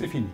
C'est fini.